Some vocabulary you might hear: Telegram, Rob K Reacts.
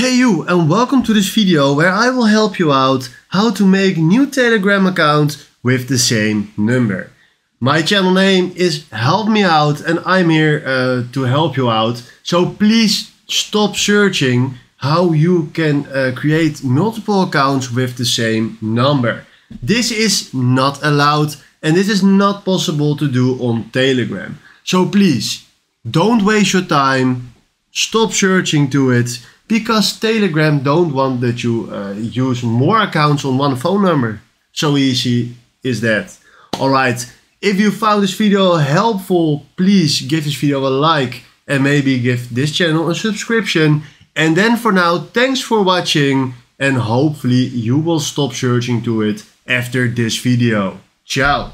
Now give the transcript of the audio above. Hey you, and welcome to this video where I will help you out how to make new Telegram accounts with the same number. My channel name is Help Me Out and I'm here to help you out. So please stop searching how you can create multiple accounts with the same number. This is not allowed and this is not possible to do on Telegram. So please don't waste your time, stop searching to it. Because Telegram don't want that you use more accounts on one phone number. So easy is that. Alright, if you found this video helpful, please give this video a like and maybe give this channel a subscription. And then for now, thanks for watching and hopefully you will stop searching to it after this video. Ciao!